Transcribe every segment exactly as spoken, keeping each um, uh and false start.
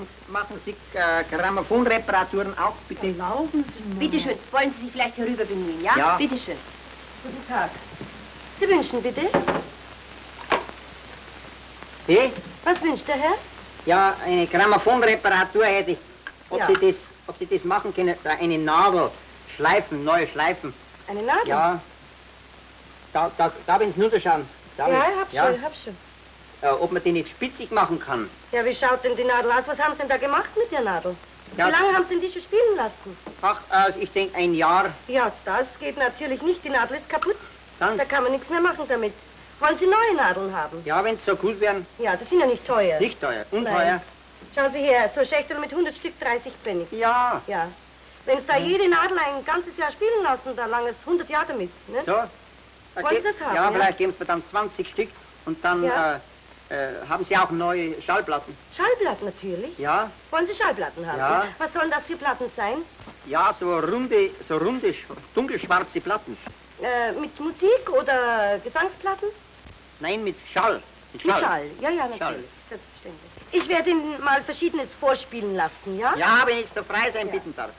machen, machen Sie äh, Grammophonreparaturen auch, bitte. Erlauben Sie mir. Bitte schön, wollen Sie sich gleich herüber bemühen, ja? Ja. Bitte schön. Guten Tag. Sie wünschen, bitte. Hey? Was wünscht der Herr? Ja, eine Grammophonreparatur hätte ich. Ob, ja. Sie das, ob Sie das machen können, eine Nadel, Schleifen, neue Schleifen. Eine Nadel? Ja. Da, da, da bin ich nur zu schauen. Da ja, ich hab ja. schon, ich hab schon. Ja, ob man die nicht spitzig machen kann. Ja, wie schaut denn die Nadel aus? Was haben Sie denn da gemacht mit der Nadel? Ja. Wie lange haben Sie denn die schon spielen lassen? Ach, äh, ich denke ein Jahr. Ja, das geht natürlich nicht. Die Nadel ist kaputt. Dann? Da kann man nichts mehr machen damit. Wollen Sie neue Nadeln haben? Ja, wenn sie so gut wären. Ja, das sind ja nicht teuer. Nicht teuer, unteuer. Schauen Sie her, so Schächtel mit hundert Stück dreißig Pfennig. Ja. Ja. Wenn Sie da hm. jede Nadel ein ganzes Jahr spielen lassen, dann lange es hundert Jahre damit, ne? So. Okay. Wollen Sie das haben? Ja, vielleicht ja? geben Sie mir dann zwanzig Stück und dann ja. äh, äh, haben Sie auch neue Schallplatten. Schallplatten natürlich? Ja. Wollen Sie Schallplatten haben? Ja. Ne? Was sollen das für Platten sein? Ja, so runde, so runde, dunkelschwarze Platten. Äh, mit Musik oder Gesangsplatten? Nein, mit Schall. Mit Schall. Mit Schall. Ja, ja, natürlich. Schall. Selbstverständlich. Ich werde Ihnen mal Verschiedenes vorspielen lassen, ja? Ja, wenn ich so frei sein ja. bitten darf.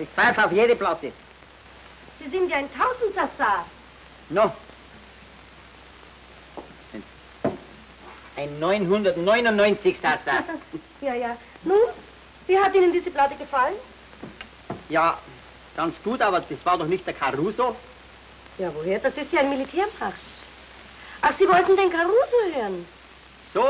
Ich pfeife auf jede Platte. Sie sind ja ein Tausendsassa. No. Ein neunhundertneunundneunzig Sassa. Ja, ja. Nun, wie hat Ihnen diese Platte gefallen? Ja, ganz gut, aber das war doch nicht der Caruso. Ja, woher? Das ist ja ein Militärmarsch. Ach, Sie wollten den Caruso hören? So.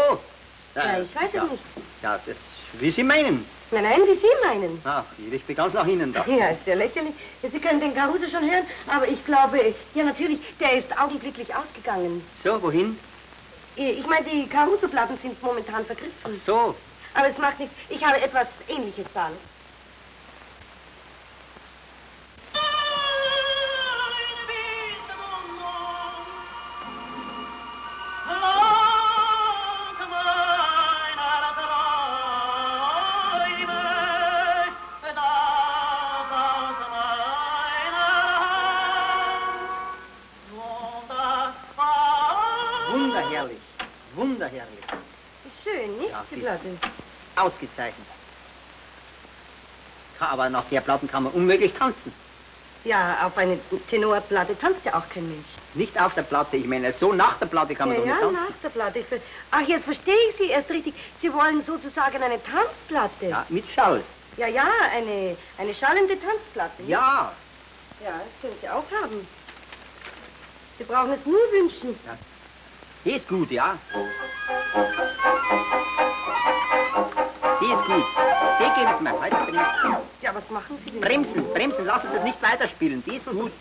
Ja, ja ich weiß ja. es nicht. Ja, das, wie Sie meinen. Nein, nein, wie Sie meinen. Ach, ich bin ganz nach Ihnen da. Ja, ist ja lächerlich. Sie können den Caruso schon hören, aber ich glaube, ja natürlich, der ist augenblicklich ausgegangen. So, wohin? Ich meine, die Caruso-Platten sind momentan vergriffen. Ach so. Aber es macht nichts, ich habe etwas Ähnliches da. Wunderherrlich, wunderherrlich. Schön, nicht? Ja, die Platte. Ausgezeichnet. Aber nach der Platten kann man unmöglich tanzen. Ja, auf eine Tenorplatte tanzt ja auch kein Mensch. Nicht auf der Platte, ich meine, so nach der Platte kann man ja, doch nicht ja, tanzen. Ja, nach der Platte. Ich Ach, jetzt verstehe ich Sie erst richtig. Sie wollen sozusagen eine Tanzplatte. Ja, mit Schall. Ja, ja, eine, eine schallende Tanzplatte. Ja. Ja, das können Sie auch haben. Sie brauchen es nur wünschen. Ja. Die ist gut, ja? Die ist gut. Die geben Sie mir. Halt, ja, was machen Sie denn? Bremsen, bremsen, lassen Sie das nicht weiterspielen. Die ist gut.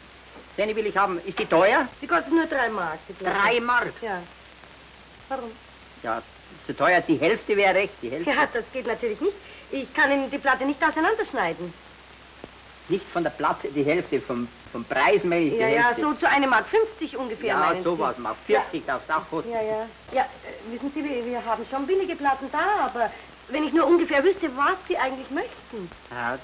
So eine will ich haben. Ist die teuer? Die kostet nur drei Mark. Drei Mark? Ja. Warum? Ja, zu teuer. Die Hälfte wäre recht. Die Hälfte. Ja, das geht natürlich nicht. Ich kann Ihnen die Platte nicht auseinanderschneiden. Nicht von der Platte die Hälfte, vom, vom Preis mehr ich die Ja, Hälfte. Ja, so zu einem Mark fünfzig ungefähr. Ja, sowas, Mark vierzig ja. darf es auch kosten. Ja, ja. Ja, äh, wissen Sie, wir, wir haben schon billige Platten da, aber wenn ich nur ungefähr wüsste, was Sie eigentlich möchten. Ja, das,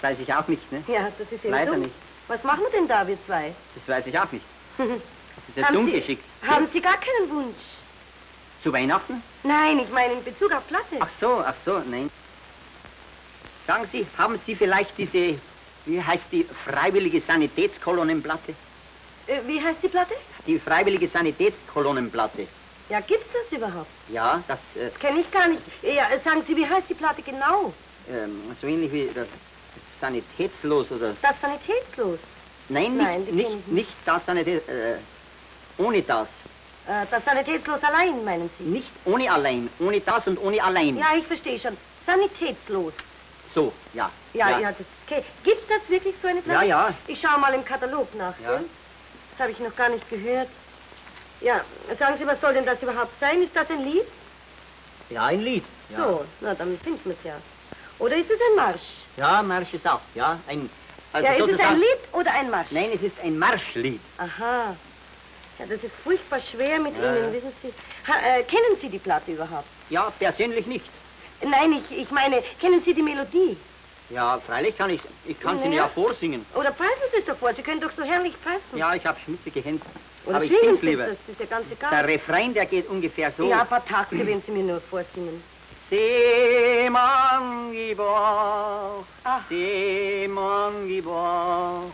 das weiß ich auch nicht, ne? Ja, das ist eben Leider dumm. Nicht. Was machen wir denn da, wir zwei? Das weiß ich auch nicht. Das ist ja dumm geschickt. Haben Sie gar keinen Wunsch? Zu Weihnachten? Nein, ich meine in Bezug auf Platte. Ach so, ach so, nein. Sagen Sie, haben Sie vielleicht diese, wie heißt die, freiwillige Sanitätskolonnenplatte? Äh, wie heißt die Platte? Die freiwillige Sanitätskolonnenplatte. Ja, gibt's das überhaupt? Ja, das... Äh, das kenne ich gar nicht. Ja, sagen Sie, wie heißt die Platte genau? Ähm, so ähnlich wie das Sanitätslos oder... Das Sanitätslos? Nein, nicht, Nein, die nicht, nicht. nicht das Sanitäts... Äh, ohne das. Äh, das Sanitätslos allein, meinen Sie? Nicht ohne allein, ohne das und ohne allein. Ja, ich verstehe schon. Sanitätslos. So, ja. Ja, ja, ja, das okay. Gibt das wirklich so eine Platte? Ja, ja. Ich schaue mal im Katalog nach. Ja. Ja? Das habe ich noch gar nicht gehört. Ja, sagen Sie, was soll denn das überhaupt sein? Ist das ein Lied? Ja, ein Lied. Ja. So, na, dann finden wir es ja. Oder ist es ein Marsch? Ja, Marsch ist auch, ja. Ein, also ja, ist es ein Lied oder ein Marsch? Nein, es ist ein Marschlied. Aha. Ja, das ist furchtbar schwer mit ja, Ihnen, ja. Wissen Sie. Ha, äh, kennen Sie die Platte überhaupt? Ja, persönlich nicht. Nein, ich, ich meine, kennen Sie die Melodie? Ja, freilich kann ich, ich kann ja. Sie ja vorsingen. Oder passen Sie es so vor, Sie können doch so herrlich passen. Ja, ich habe schmutzige Hände. Oder aber ich sing's lieber. Das ist der ganze Gang. Der Refrain, der geht ungefähr so. Ja, ein paar Takte, wenn Sie mir nur vorsingen. Seemann Gebauch, Seemann Gebauch,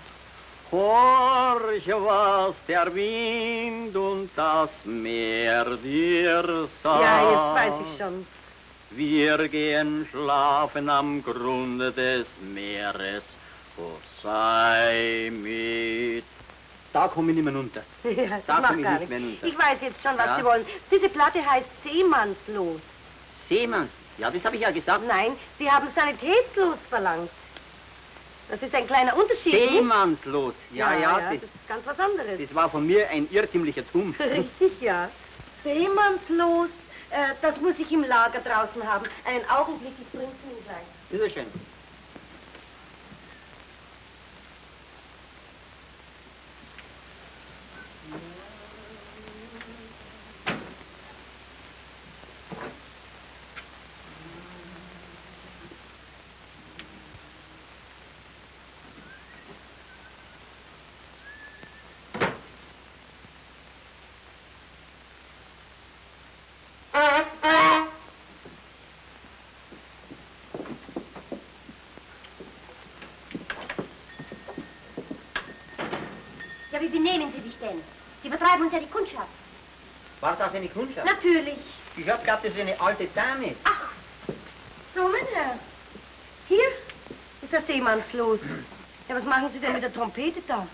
horch, was der Wind und das Meer dir sagt. Ja, jetzt weiß ich schon. Wir gehen schlafen am Grunde des Meeres, Gott sei mit. Da komme ich nicht mehr runter. Ja, da komme ich nicht mehr runter. Ich weiß jetzt schon, was ja. Sie wollen. Diese Platte heißt Seemannslos. Seemanns? Ja, das habe ich ja gesagt. Nein, Sie haben Sanitätslos verlangt. Das ist ein kleiner Unterschied. Seemannslos, ja, ja. ja, ja das, das ist ganz was anderes. Das war von mir ein irrtümlicher Tum. Richtig, ja. Seemannslos, äh, das muss ich im Lager draußen haben. Einen Augenblick, ich bringe es Ihnen gleich. Bitte schön. Ja, wie benehmen Sie sich denn? Sie vertreiben uns ja die Kundschaft. War das eine Kundschaft? Natürlich. Ich hab gehabt, das ist eine alte Dame. Ach, so, mein Herr. Hier ist das Seemannslos. Ja, was machen Sie denn mit der Trompete da?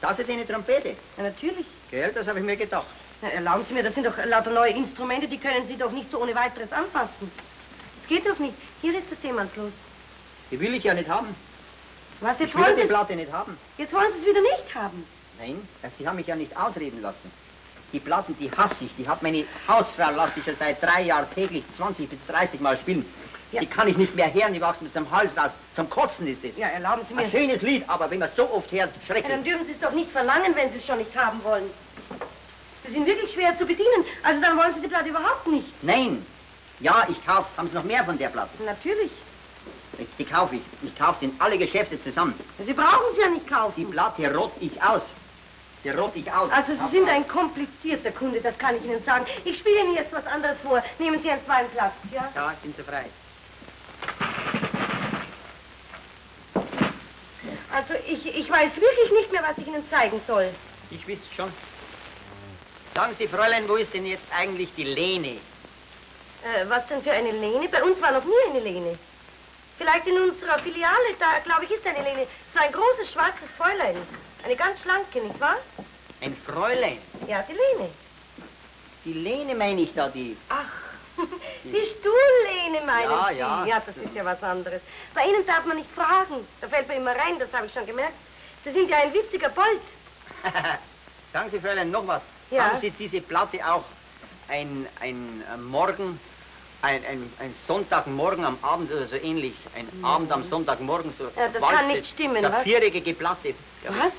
Das ist eine Trompete? Ja, natürlich. Gell, das habe ich mir gedacht. Na, erlauben Sie mir, das sind doch lauter neue Instrumente, die können Sie doch nicht so ohne weiteres anfassen. Das geht doch nicht. Hier ist das Seemannslos. Die will ich ja nicht haben. Was, jetzt wollen Sie... Ich will die Platte nicht haben. Jetzt wollen Sie es wieder nicht haben. Nein, Sie haben mich ja nicht ausreden lassen. Die Platten, die hasse ich. Die hat meine Hausfrau, lasse ich ja seit drei Jahren täglich zwanzig bis dreißig Mal spielen. Ja. Die kann ich nicht mehr hören, die wachsen mit dem Hals raus. Zum Kotzen ist das. Ja, erlauben Sie mir... Ein schönes Lied, aber wenn man so oft hört, schrecklich. Ja, dann dürfen Sie es doch nicht verlangen, wenn Sie es schon nicht haben wollen. Sie sind wirklich schwer zu bedienen, also dann wollen Sie die Platte überhaupt nicht. Nein. Ja, ich kauf's. Haben Sie noch mehr von der Platte? Natürlich. Die, die kaufe ich. Ich kaufe sie in alle Geschäfte zusammen. Sie brauchen sie ja nicht kaufen. Die Platte rott ich aus. Die rott ich aus. Also Sie sind ein komplizierter Kunde, das kann ich Ihnen sagen. Ich spiele Ihnen jetzt was anderes vor. Nehmen Sie einen zweiten Platz, ja? Ja, ich bin so frei. Also ich, ich weiß wirklich nicht mehr, was ich Ihnen zeigen soll. Ich wüsste schon. Sagen Sie, Fräulein, wo ist denn jetzt eigentlich die Lene? Äh, was denn für eine Lene? Bei uns war noch nie eine Lene. Vielleicht in unserer Filiale, da glaube ich, ist eine Lene. So ein großes, schwarzes Fräulein. Eine ganz schlanke, nicht wahr? Ein Fräulein? Ja, die Lene. Die Lene meine ich da, die... Ach, die Stuhllene meinen ja, Sie. Ja, ja. Das ist ja was anderes. Bei Ihnen darf man nicht fragen. Da fällt man immer rein, das habe ich schon gemerkt. Sie sind ja ein witziger Bold. Sagen Sie, Fräulein, noch was. Ja. Haben Sie diese Platte auch ein, ein äh, Morgen... Ein, ein, ein Sonntagmorgen am Abend oder so ähnlich. Ein mhm. Abend am Sonntagmorgen so. Ja, das Walze, kann nicht stimmen, was? Eine viereckige Platte. Ja. Was?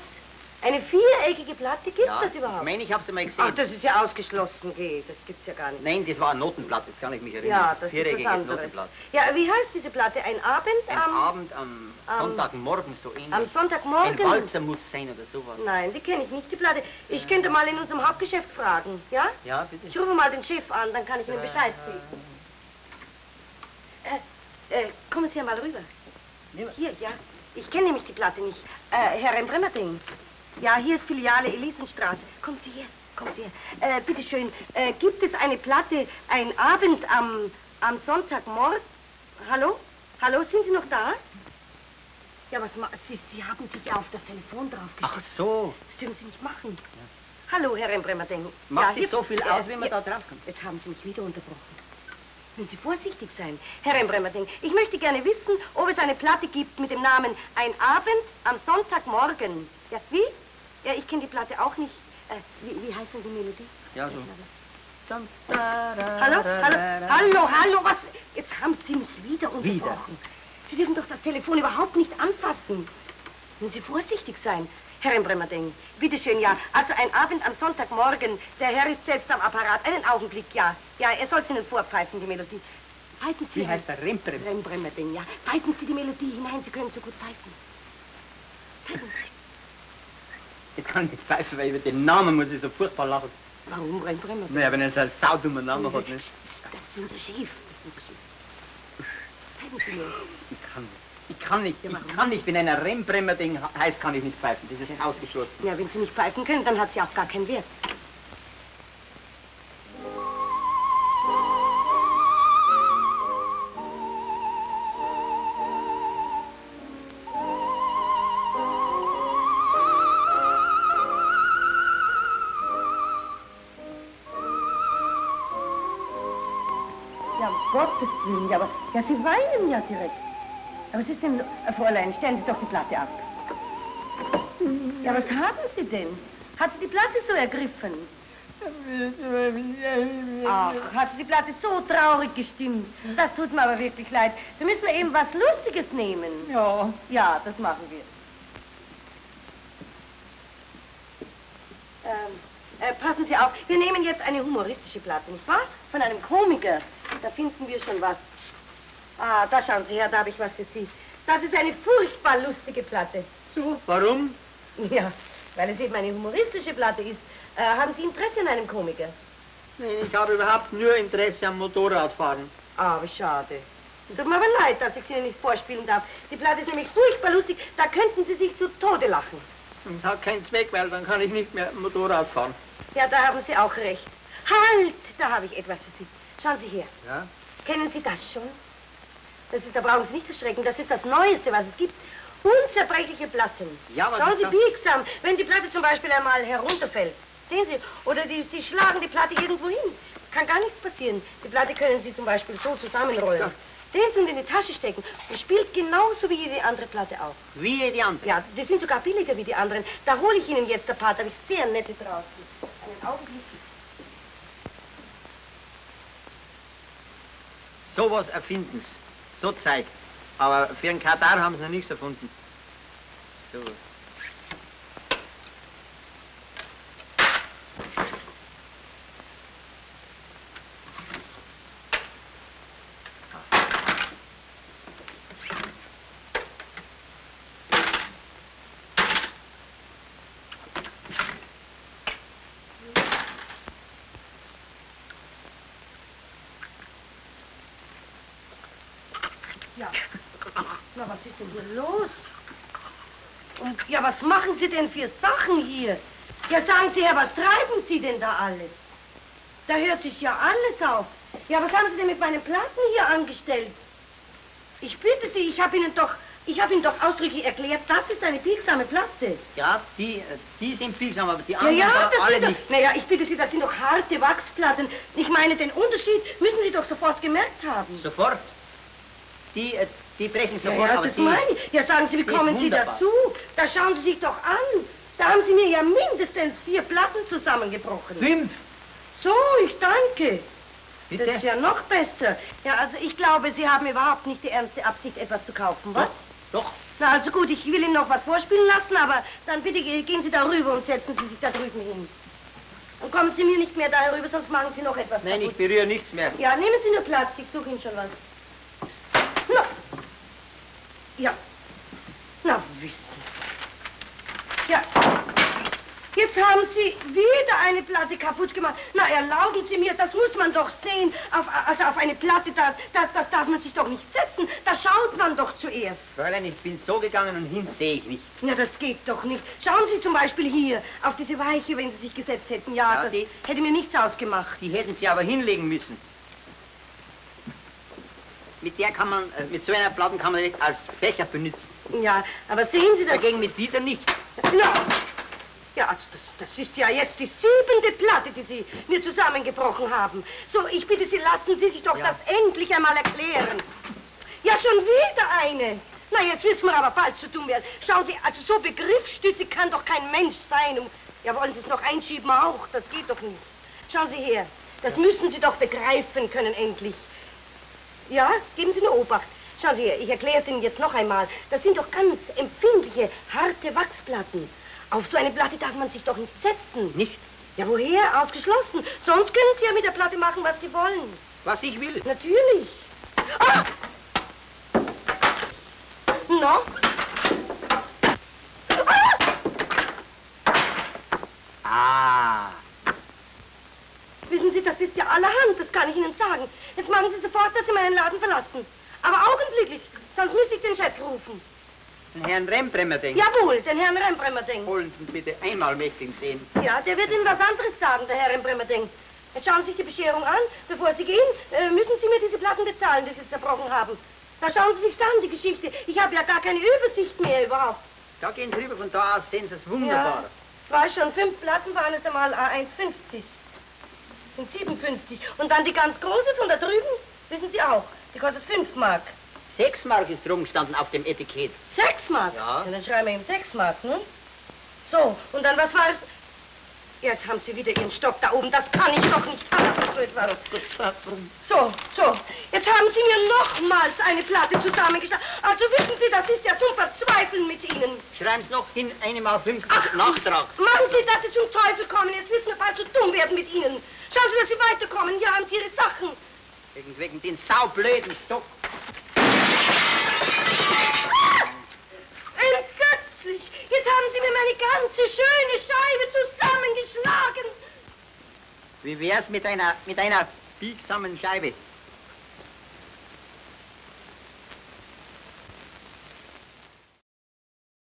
Eine viereckige Platte? Gibt's ja, das überhaupt? Ich meine, ich habe sie mal gesehen. Ach, das ist ja ausgeschlossen, geh. Das gibt's ja gar nicht. Nein, das war eine Notenplatte, das kann ich mich erinnern. Ja, das viereckiges ist Notenblatt. Ja, wie heißt diese Platte? Ein Abend am... Ein Abend am, am Sonntagmorgen so ähnlich. Am Sonntagmorgen? Ein Walzer muss sein oder sowas. Nein, die kenne ich nicht, die Platte. Ich ja. könnte mal in unserem Hauptgeschäft fragen, ja? Ja, bitte. Ich rufe mal den Chef an, dann kann ich Ihnen Bescheid geben. Äh, äh, kommen Sie ja mal rüber. Ja. Hier, ja. Ich kenne nämlich die Platte nicht. Äh, Herr Rembremerdeng. Ja, hier ist Filiale Elisenstraße. Kommen Sie her, kommen Sie her. Äh, bitteschön, äh, gibt es eine Platte, ein Abend am, am Sonntagmorgen? Hallo? Hallo, sind Sie noch da? Ja, was ma Sie, Sie haben sich ja auf das Telefon draufgeschrieben. Ach so. Das dürfen Sie nicht machen. Ja. Hallo, Herr Rembremerdeng. Macht ja, es so viel aus, wenn man ja, da draufkommt? Jetzt haben Sie mich wieder unterbrochen. Wenn Sie vorsichtig sein, Herr Rembremerdeng. Ich möchte gerne wissen, ob es eine Platte gibt mit dem Namen Ein Abend am Sonntagmorgen. Ja, wie? Ja, ich kenne die Platte auch nicht. Äh, wie, wie heißt denn die Melodie? Ja, so. Hallo, hallo, hallo, hallo, was? Jetzt haben Sie mich wieder unterbrochen. Wieder? Sie dürfen doch das Telefon überhaupt nicht anfassen. Wenn Sie vorsichtig sein, Herr Rembremerdeng. Bitte schön, ja. Also ein Abend am Sonntagmorgen. Der Herr ist selbst am Apparat. Einen Augenblick, ja. Ja, er soll es Ihnen vorpfeifen, die Melodie. Pfeifen Sie... Wie heißt der Rembremerdeng? Rembremerdeng, ja. Pfeifen Sie die Melodie hinein, Sie können so gut pfeifen. Pfeifen Sie. Ich kann nicht pfeifen, weil über den Namen muss ich so furchtbar lachen. Warum Rembremerdeng? Naja, wenn er so einen saudummen Namen hat, nicht? Das ist unser Schiff. Pfeifen Sie mir. Ich kann nicht. Ich kann nicht, ja, ich kann nicht. Wenn ein Rembremerdeng heißt, kann ich nicht pfeifen. Das ist ausgeschlossen. Ja, wenn Sie nicht pfeifen können, dann hat sie auch gar keinen Wert. Ja, um Gottes Willen, ja, aber ja, Sie weinen ja direkt. Aber was ist denn, Fräulein, stellen Sie doch die Platte ab. Ja, was haben Sie denn? Hat sie die Platte so ergriffen? Ach, hat sie die Platte so traurig gestimmt. Das tut mir aber wirklich leid. Da müssen wir eben was Lustiges nehmen. Ja. Ja, das machen wir. Ähm, äh, passen Sie auf, wir nehmen jetzt eine humoristische Platte, nicht wahr? Von einem Komiker. Da finden wir schon was. Ah, da schauen Sie her, da habe ich was für Sie. Das ist eine furchtbar lustige Platte. So, warum? Ja, weil es eben eine humoristische Platte ist. Äh, haben Sie Interesse an einem Komiker? Nein, ich habe überhaupt nur Interesse am Motorradfahren. Ah, wie schade. Es tut mir aber leid, dass ich Sie nicht vorspielen darf. Die Platte ist nämlich furchtbar lustig, da könnten Sie sich zu Tode lachen. Das hat keinen Zweck, weil dann kann ich nicht mehr Motorrad fahren. Ja, da haben Sie auch recht. Halt, da habe ich etwas für Sie. Schauen Sie her. Ja? Kennen Sie das schon? Das ist, da brauchen Sie nicht erschrecken, das ist das Neueste, was es gibt. Unzerbrechliche Platten. Ja, was Schauen Sie biegsam, wenn die Platte zum Beispiel einmal herunterfällt. Sehen Sie, oder die, Sie schlagen die Platte irgendwo hin. Kann gar nichts passieren. Die Platte können Sie zum Beispiel so zusammenrollen. Ja. Sehen Sie, und in die Tasche stecken. Das spielt genauso wie jede andere Platte auch. Wie jede andere? Ja, die sind sogar billiger wie die anderen. Da hole ich Ihnen jetzt ein paar, da habe ich sehr nette draußen. Einen Augenblick. Sowas erfinden Sie. So Zeug. Aber für den Katar haben sie noch nichts erfunden. So. Ja. Na, was ist denn hier los? Und ja, was machen Sie denn für Sachen hier? Ja, sagen Sie her, was treiben Sie denn da alles? Da hört sich ja alles auf. Ja, was haben Sie denn mit meinen Platten hier angestellt? Ich bitte Sie, ich habe Ihnen doch, ich habe Ihnen doch ausdrücklich erklärt, das ist eine biegsame Platte. Ja, die, die sind biegsam, aber die anderen ja, ja, das alle sind doch, nicht. Naja, ich bitte Sie, das sind doch harte Wachsplatten. Ich meine, den Unterschied müssen Sie doch sofort gemerkt haben. Sofort? Die, die brechen sofort, ja, ja, aber das die, meine ich. Ja, sagen Sie, wie kommen Sie dazu? Da schauen Sie sich doch an. Da haben Sie mir ja mindestens vier Platten zusammengebrochen. Fünf? So, ich danke. Bitte? Das ist ja noch besser. Ja, also ich glaube, Sie haben überhaupt nicht die ernste Absicht, etwas zu kaufen, was? Doch, doch. Na, also gut, ich will Ihnen noch was vorspielen lassen, aber dann bitte gehen Sie da rüber und setzen Sie sich da drüben hin. Und kommen Sie mir nicht mehr da herüber, sonst machen Sie noch etwas. Nein, ich berühre nichts mehr. Ja, nehmen Sie nur Platz, ich suche Ihnen schon was. Ja, na wissen Sie. Ja, jetzt haben Sie wieder eine Platte kaputt gemacht. Na, erlauben Sie mir, das muss man doch sehen. Auf, also auf eine Platte, da, da, da darf man sich doch nicht setzen. Da schaut man doch zuerst. Fräulein, ich bin so gegangen und hin sehe ich nicht. Na, das geht doch nicht. Schauen Sie zum Beispiel hier, auf diese Weiche, wenn Sie sich gesetzt hätten. Ja, ja das die, hätte mir nichts ausgemacht. Die hätten Sie aber hinlegen müssen. Mit der kann man, mit so einer Platten kann man nicht als Fächer benutzen. Ja, aber sehen Sie das... Dagegen mit dieser nicht. No. Ja, also das, das ist ja jetzt die siebente Platte, die Sie mir zusammengebrochen haben. So, ich bitte Sie, lassen Sie sich doch ja. das endlich einmal erklären. Ja, schon wieder eine. Na, jetzt wird's mir aber bald zu tun werden. Schauen Sie, also so begriffsstützig kann doch kein Mensch sein. Um, ja, wollen Sie es noch einschieben auch? Das geht doch nicht. Schauen Sie her, das ja. müssen Sie doch begreifen können endlich. Ja, geben Sie nur Obacht. Schauen Sie her, ich erkläre es Ihnen jetzt noch einmal. Das sind doch ganz empfindliche, harte Wachsplatten. Auf so eine Platte darf man sich doch nicht setzen. Nicht? Ja, woher? Ausgeschlossen. Sonst können Sie ja mit der Platte machen, was Sie wollen. Was ich will? Natürlich. Ah! No? Ah! Ah! Wissen Sie, das ist ja allerhand, das kann ich Ihnen sagen. Jetzt machen Sie sofort, dass Sie meinen Laden verlassen. Aber augenblicklich, sonst müsste ich den Chef rufen. Den Herrn Rembremerdeng? Jawohl, den Herrn Rembremerdeng. Holen Sie ihn bitte einmal, möchte ihn sehen. Ja, der wird Ihnen was anderes sagen, der Herr Rembremerdeng. Jetzt schauen Sie sich die Bescherung an. Bevor Sie gehen, müssen Sie mir diese Platten bezahlen, die Sie zerbrochen haben. Da schauen Sie sich an, die Geschichte. Ich habe ja gar keine Übersicht mehr überhaupt. Da gehen Sie rüber, von da aus sehen Sie es wunderbar. Ja, war schon, fünf Platten waren es einmal eins fünfzig. Sind siebenundfünfzig. Und dann die ganz große von da drüben, wissen Sie auch. Die kostet fünf Mark. sechs Mark ist drum gestanden auf dem Etikett. sechs Mark? Ja. Ja, dann schreiben wir ihm sechs Mark, ne? So, und dann was war es? Jetzt haben Sie wieder Ihren Stock da oben. Das kann ich doch nicht haben, so etwas. So, so. Jetzt haben Sie mir nochmals eine Platte zusammengestellt. Also wissen Sie, das ist ja zum Verzweifeln mit Ihnen. Schreiben Sie noch hin, eine mal fünfzig Nachtrag. Machen Sie, dass Sie zum Teufel kommen. Jetzt wird es mir bald zu dumm werden mit Ihnen. Schauen Sie, dass Sie weiterkommen. Hier haben Sie Ihre Sachen. Wegen, wegen den saublöden Stock. Ah! Entsetzlich. Jetzt haben Sie mir meine ganze schöne Scheibe zusammengeschlagen. Wie wär's mit einer, mit einer biegsamen Scheibe?